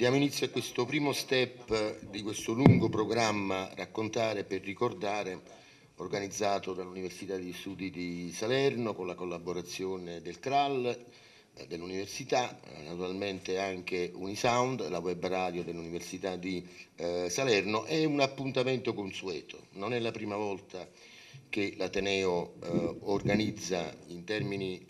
Diamo inizio a questo primo step di questo lungo programma Raccontare per ricordare, organizzato dall'Università degli Studi di Salerno con la collaborazione del CRAL, dell'Università, naturalmente anche Unisound, la web radio dell'Università di Salerno. È un appuntamento consueto, non è la prima volta che l'Ateneo organizza in termini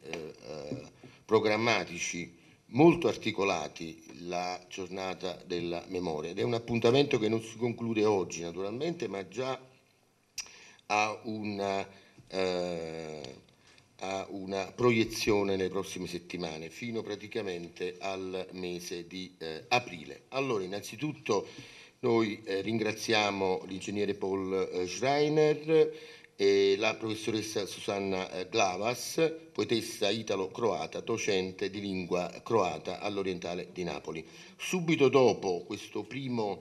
programmatici molto articolati la giornata della memoria, ed è un appuntamento che non si conclude oggi naturalmente, ma già ha una proiezione nelle prossime settimane fino praticamente al mese di aprile. Allora, innanzitutto noi ringraziamo l'ingegnere Paul Schreiner e la professoressa Susanna Glavas, poetessa italo-croata, docente di lingua croata all'Orientale di Napoli. Subito dopo questo primo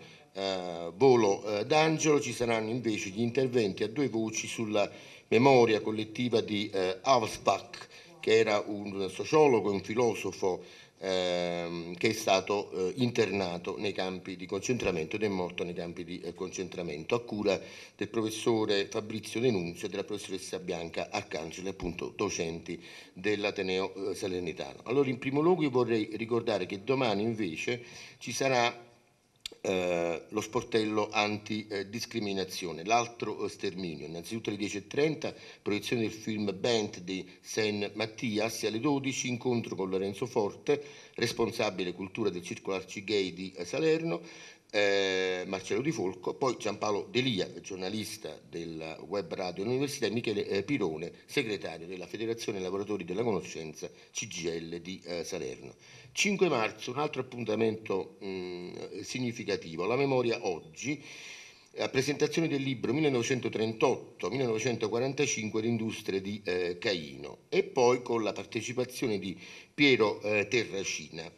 volo d'angelo ci saranno invece gli interventi a due voci sulla memoria collettiva di Halbwachs, che era un sociologo e un filosofo che è stato internato nei campi di concentramento ed è morto nei campi di concentramento, a cura del professore Fabrizio Denunzio e della professoressa Bianca Arcangeli, appunto docenti dell'Ateneo Salernitano. Allora, in primo luogo io vorrei ricordare che domani invece ci sarà lo sportello antidiscriminazione, l'altro sterminio. Innanzitutto alle 10:30 proiezione del film Band di Sean Mathias, e alle 12 incontro con Lorenzo Forte, responsabile cultura del Circolo Arcigay di Salerno, Marcello Di Folco, poi Gianpaolo D'Elia, giornalista della web radio dell'Università, e Michele Pirone, segretario della Federazione Lavoratori della Conoscenza CGL di Salerno. 5 marzo, un altro appuntamento significativo, la memoria oggi, la presentazione del libro 1938-1945 L'industria di Caino, e poi con la partecipazione di Piero Terracina.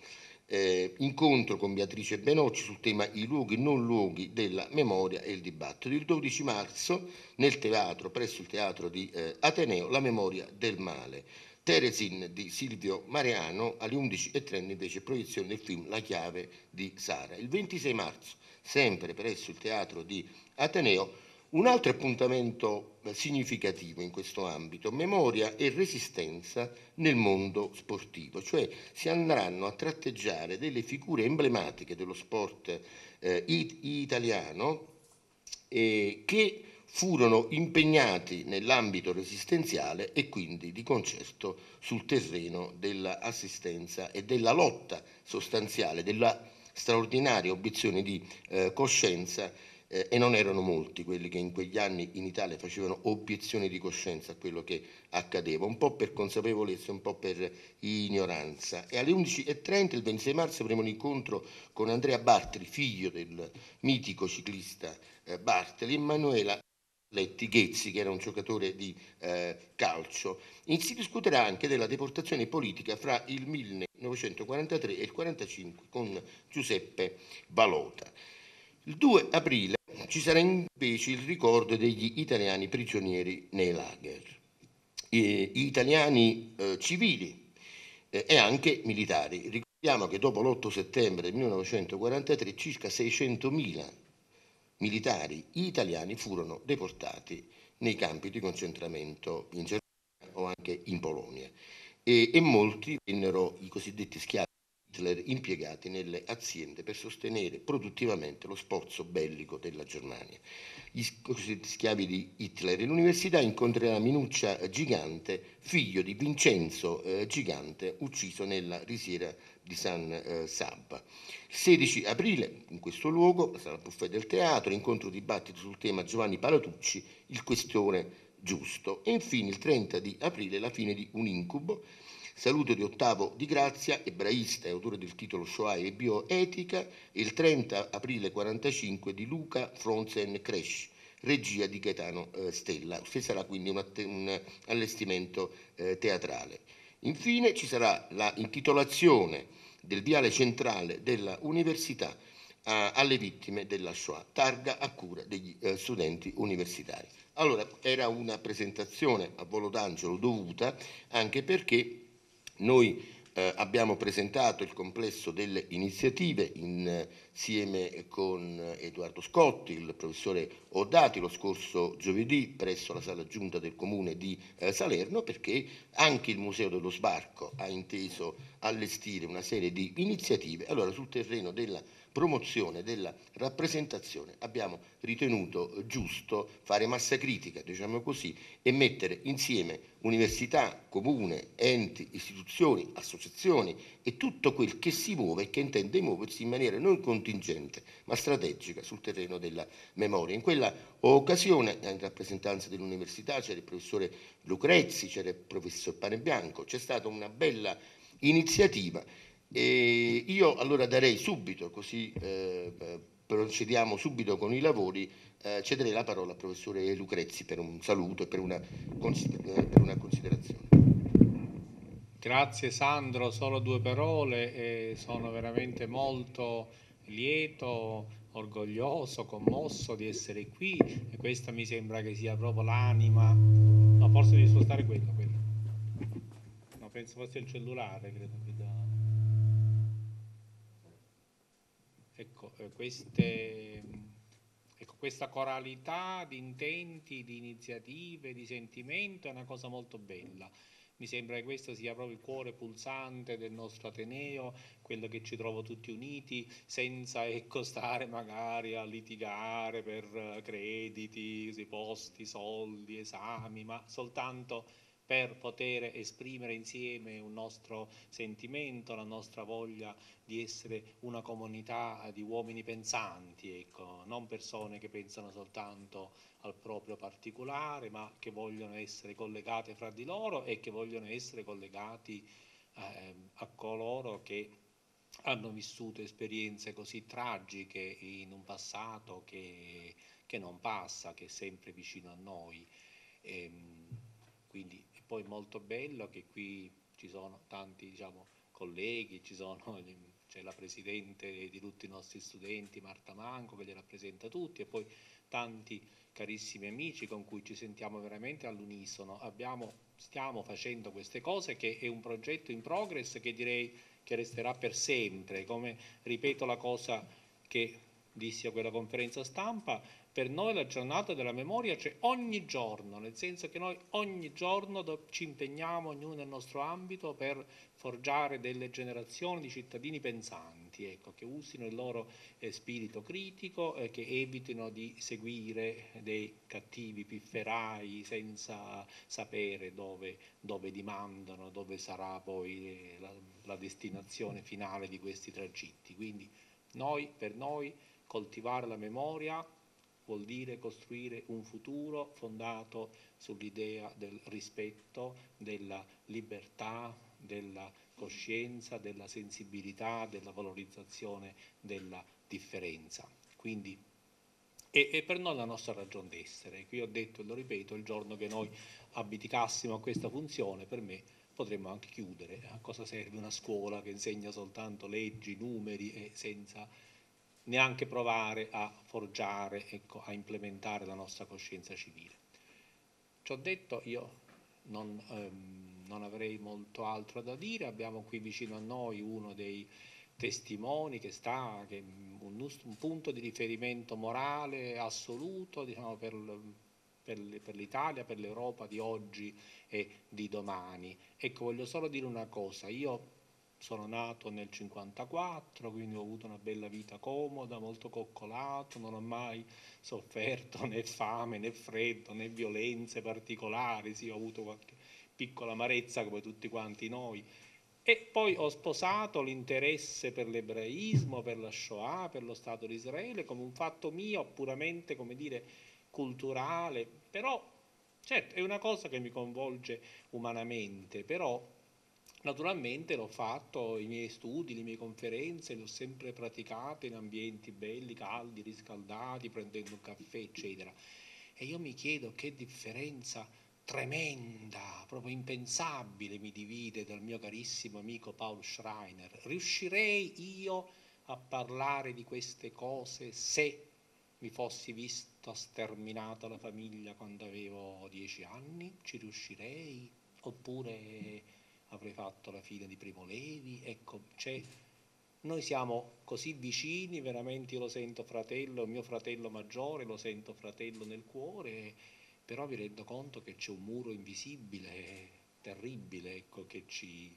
Incontro con Beatrice Benocci sul tema i luoghi non luoghi della memoria e il dibattito. Il 12 marzo nel teatro, presso il teatro di Ateneo, la memoria del male, Teresin di Silvio Mariano. Alle 11:30 invece proiezione del film La chiave di Sara. Il 26 marzo sempre presso il teatro di Ateneo un altro appuntamento significativo in questo ambito, memoria e resistenza nel mondo sportivo, cioè si andranno a tratteggiare delle figure emblematiche dello sport italiano che furono impegnati nell'ambito resistenziale e quindi di concerto sul terreno dell'assistenza e della lotta sostanziale, della straordinaria obiezione di coscienza. E non erano molti quelli che in quegli anni in Italia facevano obiezioni di coscienza a quello che accadeva, un po' per consapevolezza, un po' per ignoranza. E alle 11:30 il 26 marzo avremo un incontro con Andrea Bartoli, figlio del mitico ciclista Bartoli, Emanuela Letti Ghezzi, che era un giocatore di calcio. Si discuterà anche della deportazione politica fra il 1943 e il 1945 con Giuseppe Balota. Il 2 aprile ci sarà invece il ricordo degli italiani prigionieri nei lager, gli italiani civili e anche militari. Ricordiamo che dopo l'8 settembre 1943 circa 600.000 militari italiani furono deportati nei campi di concentramento in Germania o anche in Polonia, e molti vennero i cosiddetti schiavi Hitler impiegati nelle aziende per sostenere produttivamente lo sforzo bellico della Germania. Gli cosiddetti schiavi di Hitler. L'università incontrerà Minuccia Gigante, figlio di Vincenzo Gigante, ucciso nella risiera di San Sabba. Il 16 aprile, in questo luogo, sarà il buffet del teatro, incontro dibattito sul tema Giovanni Palatucci, il questione giusto. E infine il 30 di aprile, la fine di un incubo, saluto di Ottavo Di Grazia, ebraista e autore del titolo Shoah e bioetica, e il 30 aprile 1945 di Luca Fronzen Cresci, regia di Gaetano Stella. Ci sarà quindi un allestimento teatrale. Infine ci sarà la intitolazione del viale centrale della università alle vittime della Shoah, targa a cura degli studenti universitari. Allora, era una presentazione a volo d'angelo dovuta, anche perché noi Abbiamo presentato il complesso delle iniziative insieme con Edoardo Scotti, il professore Odati, lo scorso giovedì presso la sala giunta del comune di Salerno, perché anche il Museo dello Sbarco ha inteso allestire una serie di iniziative. Allora, sul terreno della promozione, della rappresentazione, abbiamo ritenuto giusto fare massa critica, diciamo così, e mettere insieme università, comune, enti, istituzioni, associazioni e tutto quel che si muove e che intende muoversi in maniera non contingente ma strategica sul terreno della memoria. In quella occasione, in rappresentanza dell'università, c'era il professore Lucrezi, c'era il professor Panebianco, c'è stata una bella iniziativa. E io allora darei subito, così procediamo subito con i lavori, cederei la parola al professore Lucrezi per un saluto e per una considerazione. Grazie Sandro, solo due parole, sono veramente molto lieto, orgoglioso, commosso di essere qui e questa mi sembra che sia proprio l'anima, no, forse devi spostare quello. No, penso fosse il cellulare, credo che da... Ecco, questa coralità di intenti, di iniziative, di sentimento è una cosa molto bella. Mi sembra che questo sia proprio il cuore pulsante del nostro Ateneo, quello che ci trova tutti uniti, senza stare magari a litigare per crediti, posti, soldi, esami, ma soltanto per poter esprimere insieme un nostro sentimento, la nostra voglia di essere una comunità di uomini pensanti, ecco, non persone che pensano soltanto al proprio particolare, ma che vogliono essere collegate fra di loro e che vogliono essere collegati a coloro che hanno vissuto esperienze così tragiche in un passato che non passa, che è sempre vicino a noi. Quindi è poi molto bello che qui ci sono tanti, diciamo, colleghi, c'è la presidente di tutti i nostri studenti, Marta Manco, che li rappresenta tutti, e poi tanti carissimi amici con cui ci sentiamo veramente all'unisono. Stiamo facendo queste cose che è un progetto in progress che direi che resterà per sempre. Come ripeto la cosa che dissi a quella conferenza stampa, per noi la giornata della memoria c'è ogni giorno, nel senso che noi ogni giorno ci impegniamo, ognuno nel nostro ambito, per forgiare delle generazioni di cittadini pensanti, ecco, che usino il loro spirito critico, che evitino di seguire dei cattivi pifferai senza sapere dove dimandano, dove sarà poi la destinazione finale di questi tragitti. Quindi per noi coltivare la memoria vuol dire costruire un futuro fondato sull'idea del rispetto, della libertà, della coscienza, della sensibilità, della valorizzazione della differenza. Quindi è per noi la nostra ragion d'essere. Qui ho detto e lo ripeto, il giorno che noi abdicassimo a questa funzione, per me potremmo anche chiudere. A cosa serve una scuola che insegna soltanto leggi, numeri e senza neanche provare a forgiare, ecco, a implementare la nostra coscienza civile. Ci ho detto, io non avrei molto altro da dire. Abbiamo qui vicino a noi uno dei testimoni che è un punto di riferimento morale assoluto, diciamo, per l'Italia, per l'Europa di oggi e di domani. Ecco, voglio solo dire una cosa. Io sono nato nel 1954, quindi ho avuto una bella vita comoda, molto coccolato, non ho mai sofferto né fame né freddo né violenze particolari. Sì, ho avuto qualche piccola amarezza come tutti quanti noi. E poi ho sposato l'interesse per l'ebraismo, per la Shoah, per lo Stato di Israele come un fatto mio puramente, come dire, culturale. Però, certo, è una cosa che mi coinvolge umanamente, però naturalmente l'ho fatto, i miei studi, le mie conferenze le ho sempre praticate in ambienti belli, caldi, riscaldati, prendendo un caffè, eccetera. E io mi chiedo che differenza tremenda, proprio impensabile, mi divide dal mio carissimo amico Paul Schreiner. Riuscirei io a parlare di queste cose se mi fossi visto sterminata la famiglia quando avevo 10 anni? Ci riuscirei? Oppure avrei fatto la fine di Primo Levi, ecco, cioè, noi siamo così vicini, veramente io lo sento fratello, mio fratello maggiore, lo sento fratello nel cuore, però mi rendo conto che c'è un muro invisibile, terribile, ecco, che ci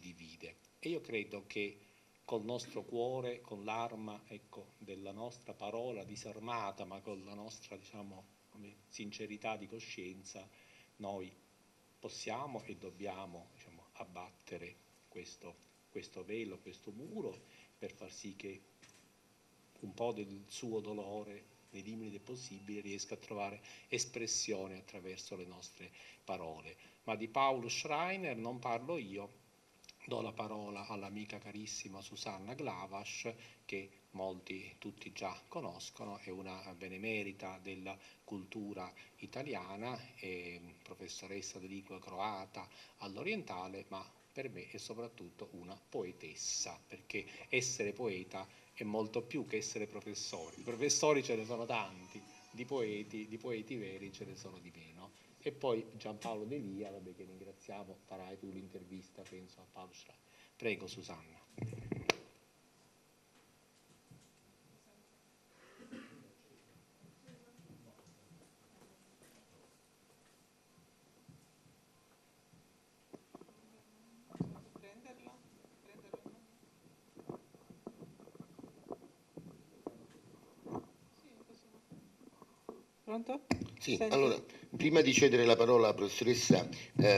divide. E io credo che col nostro cuore, con l'arma, ecco, della nostra parola disarmata, ma con la nostra, diciamo, sincerità di coscienza, noi possiamo e dobbiamo, diciamo, abbattere questo velo, questo muro, per far sì che un po' del suo dolore, nei limiti del possibile, riesca a trovare espressione attraverso le nostre parole. Ma di Paul Schreiner non parlo io, do la parola all'amica carissima Susanna Glavas, che molti, tutti già conoscono, è una benemerita della cultura italiana, è professoressa di lingua croata all'orientale, ma per me è soprattutto una poetessa, perché essere poeta è molto più che essere professori. Di professori ce ne sono tanti, di poeti veri ce ne sono di meno. E poi Gianpaolo D'Elia, vabbè, che ringraziamo, farai tu l'intervista, penso, a Paolo Schreiner. Prego Susanna. Pronto? Sì, allora, prima di cedere la parola alla professoressa,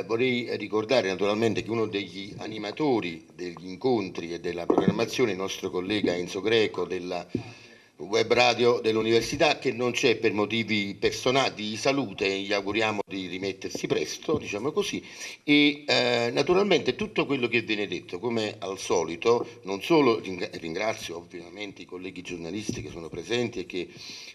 vorrei ricordare naturalmente che uno degli animatori degli incontri e della programmazione, il nostro collega Enzo Greco della web radio dell'università, che non c'è per motivi personali di salute, gli auguriamo di rimettersi presto, diciamo così, e naturalmente tutto quello che viene detto, come al solito, non solo ringrazio ovviamente i colleghi giornalisti che sono presenti e che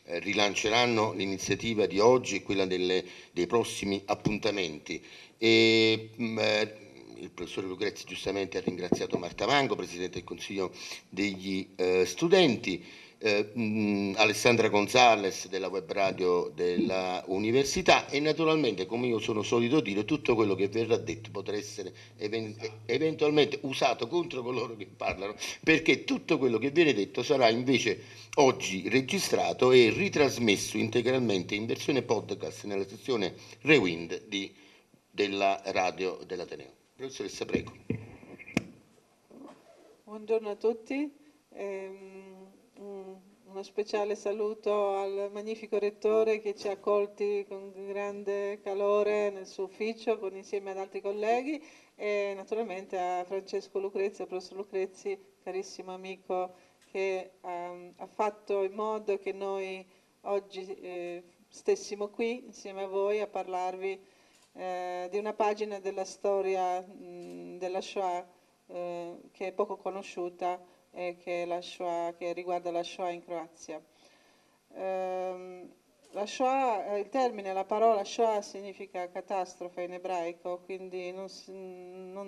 rilanceranno l'iniziativa di oggi e quella dei prossimi appuntamenti, e il professore Lucrezi giustamente ha ringraziato Marta Manco, Presidente del Consiglio degli Studenti, Alessandra Gonzales della web radio dell'università, e naturalmente, come io sono solito dire, tutto quello che verrà detto potrà essere eventualmente usato contro coloro che parlano, perché tutto quello che viene detto sarà invece oggi registrato e ritrasmesso integralmente in versione podcast nella sezione Rewind della radio dell'Ateneo. Professoressa, prego. Buongiorno a tutti. Uno speciale saluto al magnifico rettore che ci ha accolti con grande calore nel suo ufficio insieme ad altri colleghi, e naturalmente a Francesco Lucrezi, al professor Lucrezi, carissimo amico, che ha fatto in modo che noi oggi stessimo qui insieme a voi a parlarvi di una pagina della storia della Shoah che è poco conosciuta, che riguarda la Shoah in Croazia. La Shoah, il termine, la parola Shoah significa catastrofe in ebraico, quindi non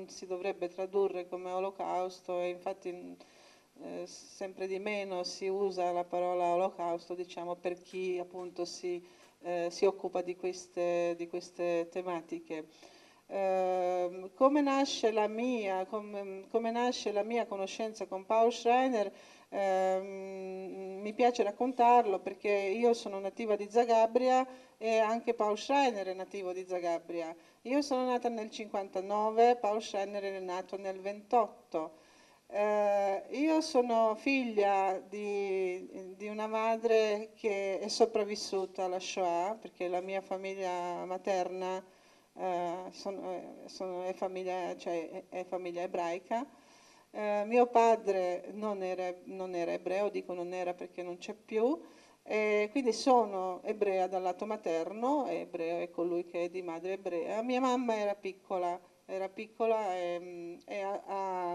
si dovrebbe tradurre come olocausto, e infatti sempre di meno si usa la parola olocausto, diciamo, per chi appunto si occupa di queste tematiche. Come nasce la mia conoscenza con Paul Schreiner, mi piace raccontarlo perché io sono nativa di Zagabria e anche Paul Schreiner è nativo di Zagabria. Io sono nata nel 59, Paul Schreiner è nato nel 28. Io sono figlia di una madre che è sopravvissuta alla Shoah, perché la mia famiglia materna è famiglia ebraica. Mio padre non era ebreo, dico non era perché non c'è più, quindi sono ebrea dal lato materno, ebreo è colui che è di madre ebrea. Mia mamma era piccola e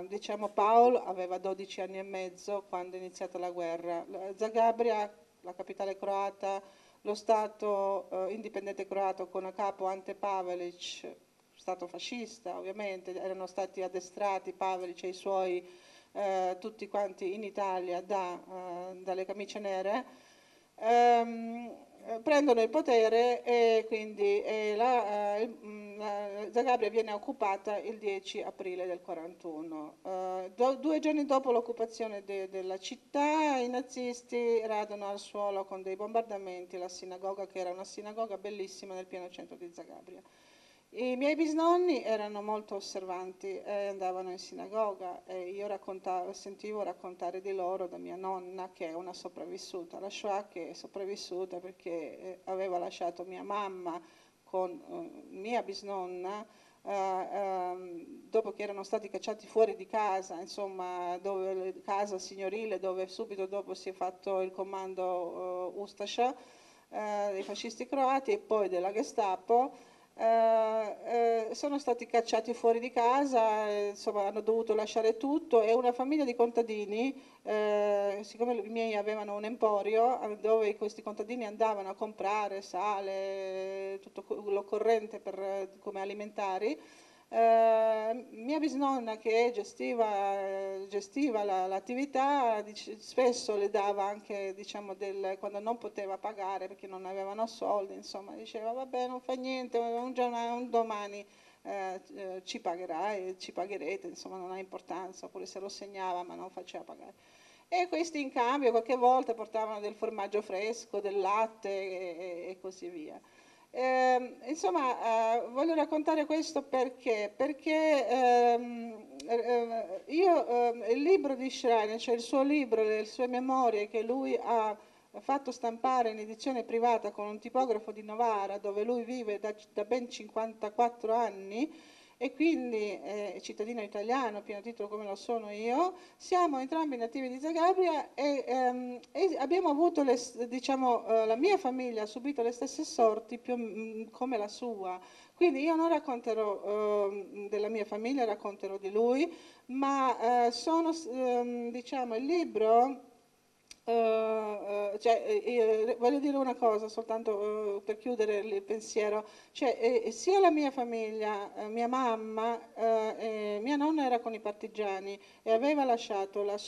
diciamo Paul aveva 12 anni e mezzo quando è iniziata la guerra. Zagabria, la capitale croata, lo Stato indipendente croato con a capo Ante Pavelić, Stato fascista ovviamente, erano stati addestrati Pavelić e i suoi tutti quanti in Italia dalle camicie nere. prendono il potere e quindi Zagabria viene occupata il 10 aprile del 41. Due giorni dopo l'occupazione della città, i nazisti radono al suolo con dei bombardamenti la sinagoga, che era una sinagoga bellissima nel pieno centro di Zagabria. I miei bisnonni erano molto osservanti e andavano in sinagoga, e io sentivo raccontare di loro da mia nonna, che è una sopravvissuta alla Shoah, che è sopravvissuta perché aveva lasciato mia mamma con mia bisnonna dopo che erano stati cacciati fuori di casa, insomma, dove, casa signorile, dove subito dopo si è fatto il comando Ustascia dei fascisti croati e poi della Gestapo. Sono stati cacciati fuori di casa, insomma, hanno dovuto lasciare tutto, e una famiglia di contadini, siccome i miei avevano un emporio dove questi contadini andavano a comprare sale, tutto l'occorrente come alimentari, mia bisnonna, che gestiva l'attività, spesso le dava anche, diciamo, quando non poteva pagare perché non avevano soldi, insomma, diceva vabbè, non fa niente, un domani ci pagherai, ci pagherete, insomma, non ha importanza, oppure se lo segnava ma non faceva pagare. E questi in cambio qualche volta portavano del formaggio fresco, del latte e così via. Insomma, voglio raccontare questo perché il libro di Schreiner, cioè il suo libro, le sue memorie, che lui ha fatto stampare in edizione privata con un tipografo di Novara, dove lui vive da ben 54 anni, e quindi cittadino italiano, pieno titolo come lo sono io, siamo entrambi nativi di Zagabria e abbiamo avuto, la mia famiglia ha subito le stesse sorti più come la sua. Quindi io non racconterò della mia famiglia, racconterò di lui, ma il libro... voglio dire una cosa soltanto per chiudere il pensiero, sia la mia famiglia, mia mamma, mia nonna era con i partigiani e aveva lasciato la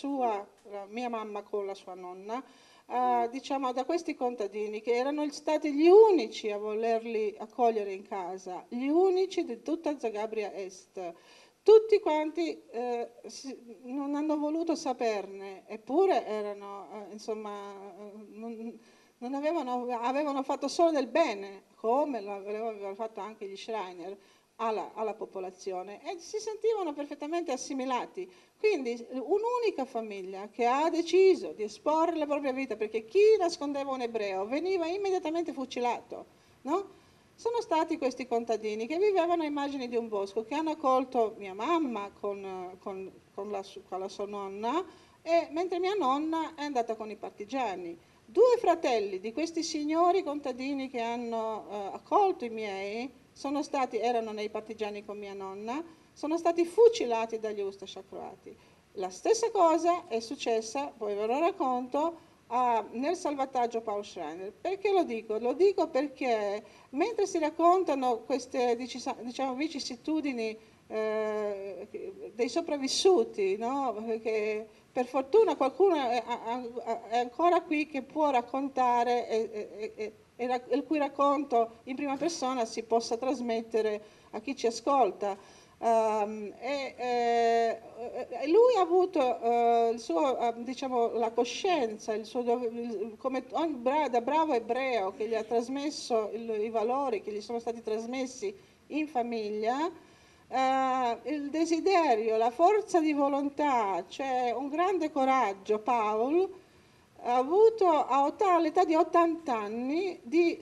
mia mamma con la sua nonna, da questi contadini che erano stati gli unici a volerli accogliere in casa, gli unici di tutta Zagabria Est. Tutti quanti non hanno voluto saperne, eppure erano, non avevano fatto solo del bene, come lo avevano fatto anche gli Schreiner, alla popolazione, e si sentivano perfettamente assimilati. Quindi un'unica famiglia che ha deciso di esporre la propria vita, perché chi nascondeva un ebreo veniva immediatamente fucilato, no? Sono stati questi contadini che vivevano a immagini di un bosco, che hanno accolto mia mamma con la sua nonna, mentre mia nonna è andata con i partigiani. Due fratelli di questi signori contadini che hanno accolto i miei erano nei partigiani con mia nonna, sono stati fucilati dagli Ustascia croati. La stessa cosa è successa, poi ve lo racconto, nel salvataggio Paul Schreiner. Perché lo dico? Lo dico perché mentre si raccontano queste vicissitudini dei sopravvissuti, no? Perché per fortuna qualcuno è ancora qui che può raccontare e il cui racconto in prima persona si possa trasmettere a chi ci ascolta. Lui ha avuto la coscienza, come da bravo ebreo che gli ha trasmesso i valori che gli sono stati trasmessi in famiglia, il desiderio, la forza di volontà, cioè un grande coraggio. Paul ha avuto all'età di 80 anni di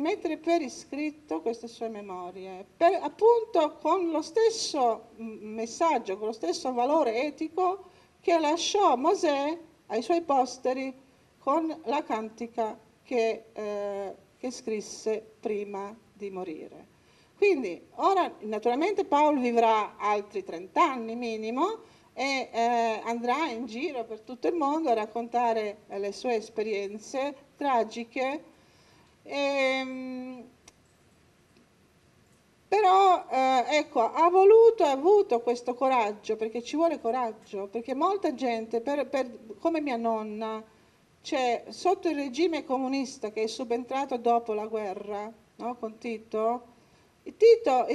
mettere per iscritto queste sue memorie, appunto con lo stesso messaggio, con lo stesso valore etico che lasciò Mosè ai suoi posteri con la cantica che scrisse prima di morire. Quindi ora naturalmente Paul vivrà altri 30 anni minimo, e andrà in giro per tutto il mondo a raccontare le sue esperienze tragiche, ha avuto questo coraggio, perché ci vuole coraggio, perché molta gente, come mia nonna, Cioè, sotto il regime comunista che è subentrato dopo la guerra, no, con Tito, il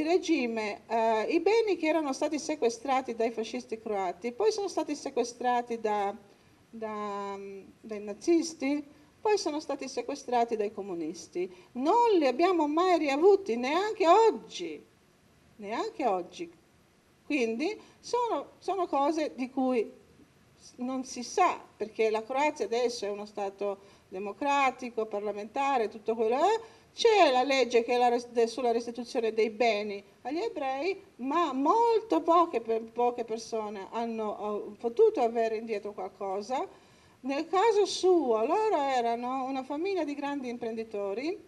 regime, i beni che erano stati sequestrati dai fascisti croati, poi sono stati sequestrati dai nazisti, poi sono stati sequestrati dai comunisti. Non li abbiamo mai riavuti, neanche oggi, Quindi sono cose di cui non si sa, perché la Croazia adesso è uno Stato democratico, parlamentare, tutto quello. C'è la legge che è sulla restituzione dei beni agli ebrei, ma molto poche persone hanno potuto avere indietro qualcosa. Nel caso suo, loro erano una famiglia di grandi imprenditori,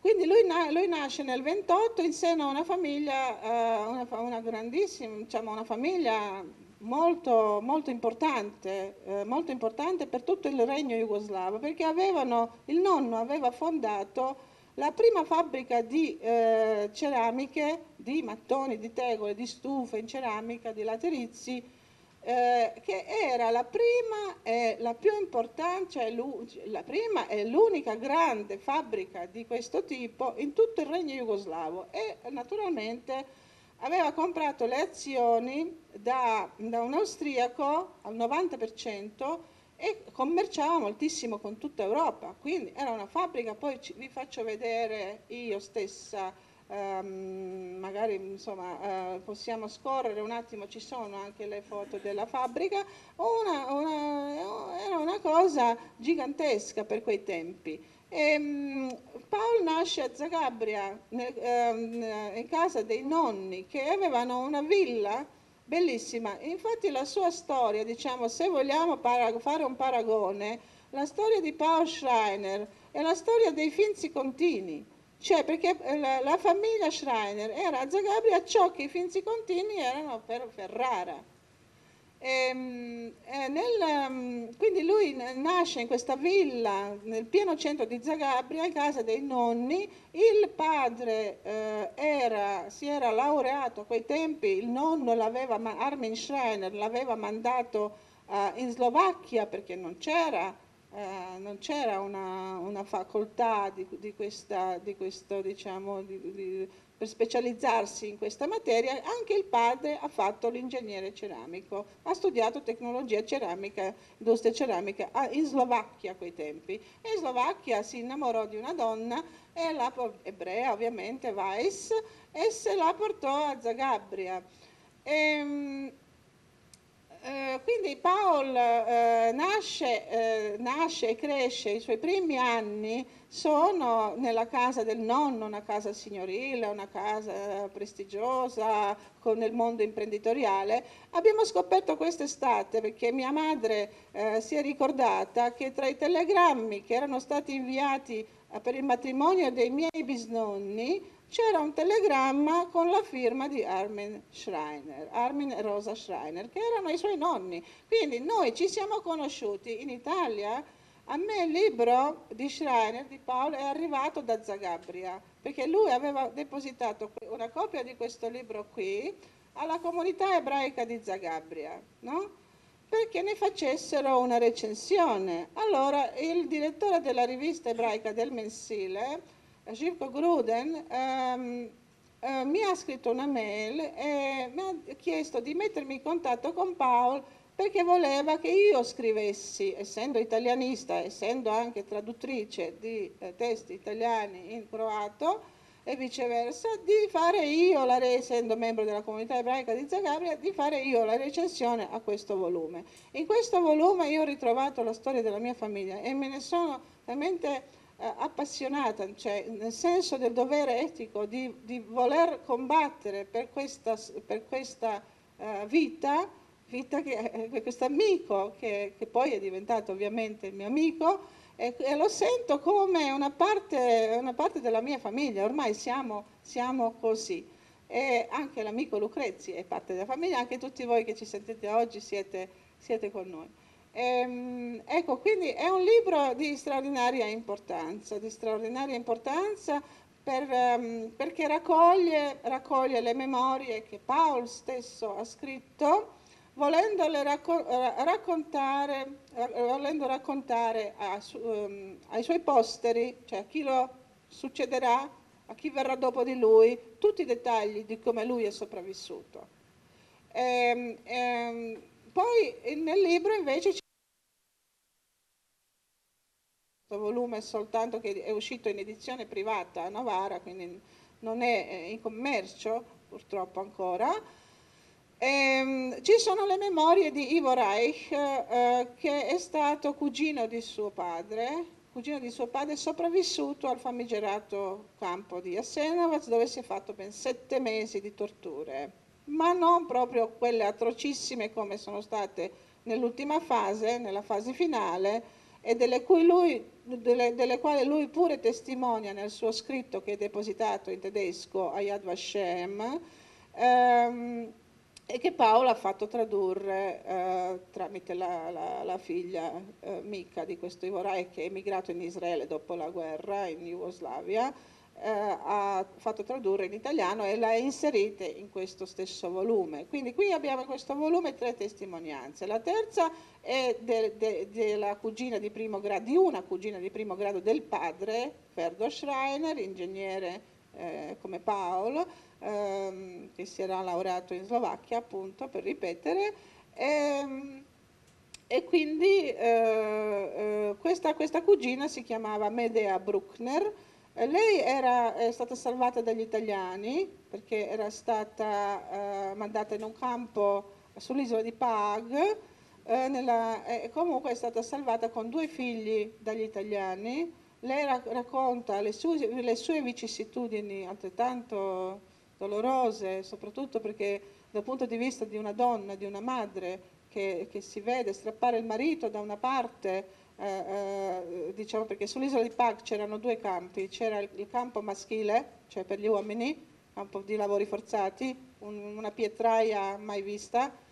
quindi lui nasce nel 28 in seno a una famiglia, una grandissima, diciamo, una famiglia molto, molto importante per tutto il regno jugoslavo, perché il nonno aveva fondato la prima fabbrica di ceramiche, di mattoni, di tegole, di stufe in ceramica, di laterizi, che era la prima e la più importante, cioè la prima e l'unica grande fabbrica di questo tipo in tutto il regno jugoslavo, e naturalmente aveva comprato le azioni da un austriaco al 90% e commerciava moltissimo con tutta Europa, quindi era una fabbrica. Poi vi faccio vedere io stessa, magari, insomma, possiamo scorrere un attimo, ci sono anche le foto della fabbrica. Era una cosa gigantesca per quei tempi. Paul nasce a Zagabria, in casa dei nonni che avevano una villa bellissima. Infatti la sua storia, diciamo, se vogliamo fare un paragone, la storia di Paul Schreiner è la storia dei Finzi-Contini, cioè perché la famiglia Schreiner era a Zagabria ciò che i Finzi-Contini erano per Ferrara. Quindi lui nasce in questa villa nel pieno centro di Zagabria, in casa dei nonni. Il padre si era laureato a quei tempi, il nonno Armin Schreiner l'aveva mandato in Slovacchia perché non c'era una facoltà per specializzarsi in questa materia. Anche il padre ha fatto l'ingegnere ceramico, ha studiato tecnologia ceramica, industria ceramica in Slovacchia a quei tempi. E in Slovacchia si innamorò di una donna, ebrea ovviamente, Weiss, e se la portò a Zagabria. Quindi Paul nasce e cresce. I suoi primi anni sono nella casa del nonno, una casa signorile, una casa prestigiosa nel mondo imprenditoriale. Abbiamo scoperto quest'estate, perché mia madre si è ricordata, che tra i telegrammi che erano stati inviati per il matrimonio dei miei bisnonni c'era un telegramma con la firma di Armin e Rosa Schreiner, che erano i suoi nonni. Quindi noi ci siamo conosciuti in Italia. A me il libro di Schreiner, di Paolo, è arrivato da Zagabria, perché lui aveva depositato una copia di questo libro qui alla comunità ebraica di Zagabria, no? Perché ne facessero una recensione. Allora il direttore della rivista ebraica del mensile, Živko Gruden, mi ha scritto una mail e mi ha chiesto di mettermi in contatto con Paul, perché voleva che io scrivessi, essendo italianista, essendo anche traduttrice di testi italiani in croato e viceversa, di fare io, essendo membro della comunità ebraica di Zagabria, di fare io la recensione a questo volume. In questo volume io ho ritrovato la storia della mia famiglia e me ne sono veramente appassionata, cioè nel senso del dovere etico di voler combattere per questa vita questo amico che poi è diventato ovviamente il mio amico, e lo sento come una parte della mia famiglia. Ormai siamo così, e anche l'amico Lucrezi è parte della famiglia, anche tutti voi che ci sentite oggi siete con noi. Ecco, quindi è un libro di straordinaria importanza perché raccoglie le memorie che Paul stesso ha scritto volendo raccontare ai suoi posteri, cioè a chi lo succederà, a chi verrà dopo di lui, tutti i dettagli di come lui è sopravvissuto. Poi nel libro invece c'è questo volume soltanto che è uscito in edizione privata a Novara, quindi non è in commercio purtroppo ancora. Ci sono le memorie di Ivo Reich, che è stato cugino di suo padre sopravvissuto al famigerato campo di Jasenovac, dove si è fatto ben 7 mesi di torture, ma non proprio quelle atrocissime come sono state nell'ultima fase, nella fase finale, e delle quali lui pure testimonia nel suo scritto che è depositato in tedesco a Yad Vashem, e che Paolo ha fatto tradurre tramite la figlia Mika di questo Ivo Reich, che è emigrato in Israele dopo la guerra in Jugoslavia, ha fatto tradurre in italiano e l'ha inserita in questo stesso volume. Quindi qui abbiamo in questo volume 3 testimonianze. La terza è di una cugina di primo grado del padre, Ferdo Schreiner, ingegnere come Paolo, che si era laureato in Slovacchia, appunto, per ripetere, e quindi questa cugina si chiamava Medea Bruckner. Lei è stata salvata dagli italiani perché era stata mandata in un campo sull'isola di Pag, e comunque è stata salvata con 2 figli dagli italiani. Lei racconta le sue vicissitudini altrettanto dolorose, soprattutto perché dal punto di vista di una donna, di una madre che si vede strappare il marito da una parte, diciamo, perché sull'isola di Pag c'erano 2 campi, c'era il campo maschile, cioè per gli uomini, campo di lavori forzati, una pietraia mai vista,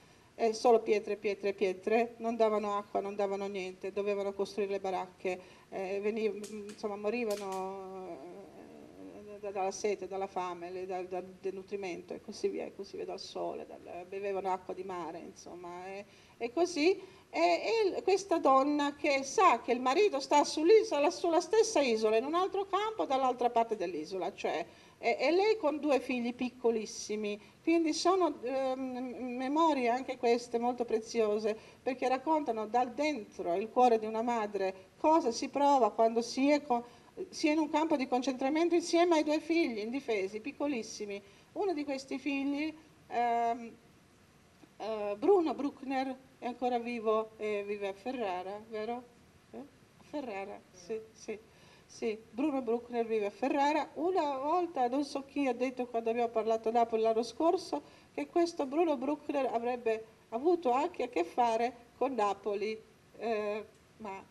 solo pietre, non davano acqua, non davano niente, dovevano costruire le baracche, morivano dalla sete, dalla fame, dal denutrimento e così via, dal sole, bevevano acqua di mare, insomma, e così. E questa donna che sa che il marito sta sulla stessa isola, in un altro campo, dall'altra parte dell'isola, cioè, e lei con 2 figli piccolissimi, quindi sono memorie anche queste molto preziose, perché raccontano dal dentro il cuore di una madre cosa si prova quando si è in un campo di concentramento insieme ai 2 figli indifesi, piccolissimi. Uno di questi figli, Bruno Bruckner, è ancora vivo e vive a Ferrara, vero? A Ferrara, sì. Bruno Bruckner vive a Ferrara. Una volta, non so chi ha detto quando abbiamo parlato a Napoli l'anno scorso, che questo Bruno Bruckner avrebbe avuto anche a che fare con Napoli, ma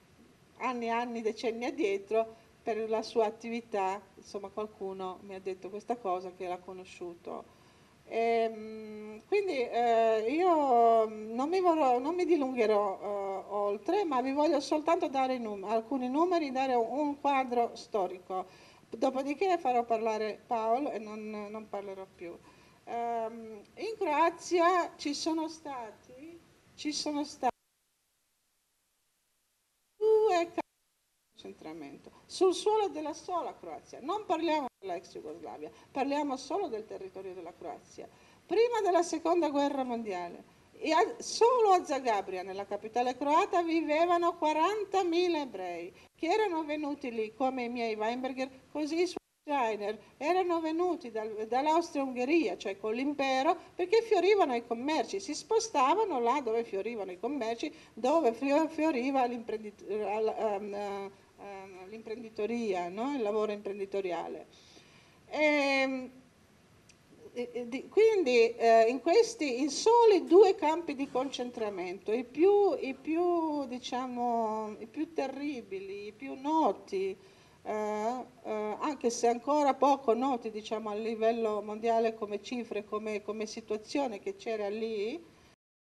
anni, decenni addietro, per la sua attività, insomma, qualcuno mi ha detto questa cosa, che l'ha conosciuto. Quindi io non mi dilungherò oltre, ma vi voglio soltanto dare alcuni numeri, dare un quadro storico. Dopodiché farò parlare Paolo e non parlerò più. In Croazia ci sono stati 2 campi di concentramento sul suolo della sola Croazia. Non parliamo dell'ex Jugoslavia, parliamo solo del territorio della Croazia. Prima della seconda guerra mondiale, solo a Zagabria, nella capitale croata, vivevano 40.000 ebrei che erano venuti lì, come i miei Weinberger, così i Schreiner, erano venuti dall'Austria-Ungheria, cioè con l'impero, perché fiorivano i commerci, si spostavano là dove fiorivano i commerci, dove fioriva l'imprenditoria, no? Il lavoro imprenditoriale. Quindi in questi soli 2 campi di concentramento, i più terribili, i più noti, anche se ancora poco noti, diciamo, a livello mondiale come cifre, come situazione che c'era lì,